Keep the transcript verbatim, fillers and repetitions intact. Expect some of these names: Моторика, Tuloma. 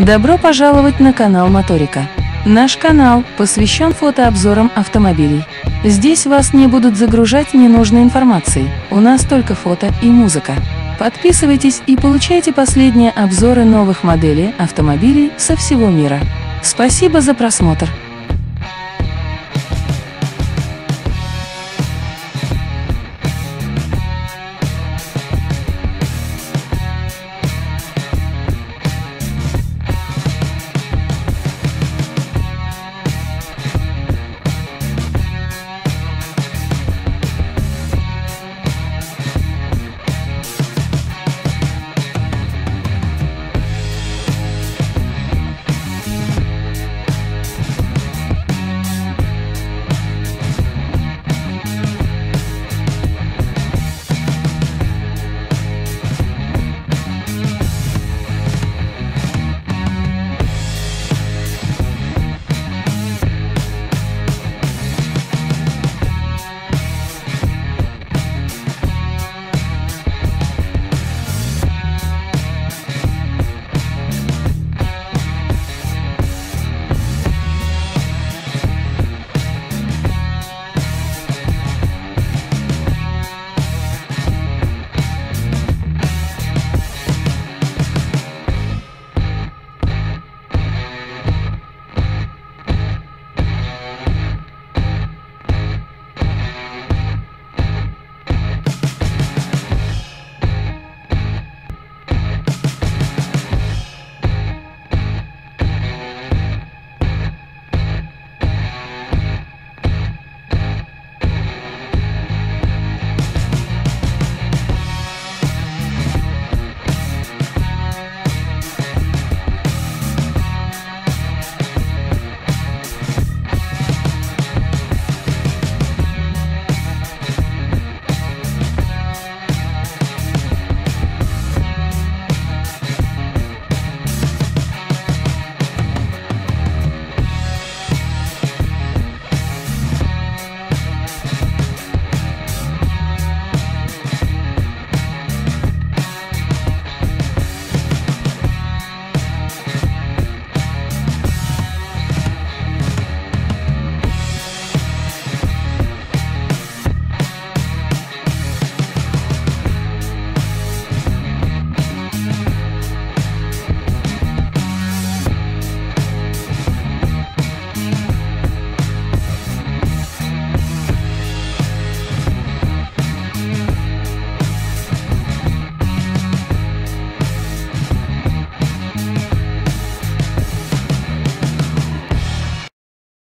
Добро пожаловать на канал Моторика. Наш канал посвящен фотообзорам автомобилей. Здесь вас не будут загружать ненужной информацией, у нас только фото и музыка. Подписывайтесь и получайте последние обзоры новых моделей автомобилей со всего мира. Спасибо за просмотр.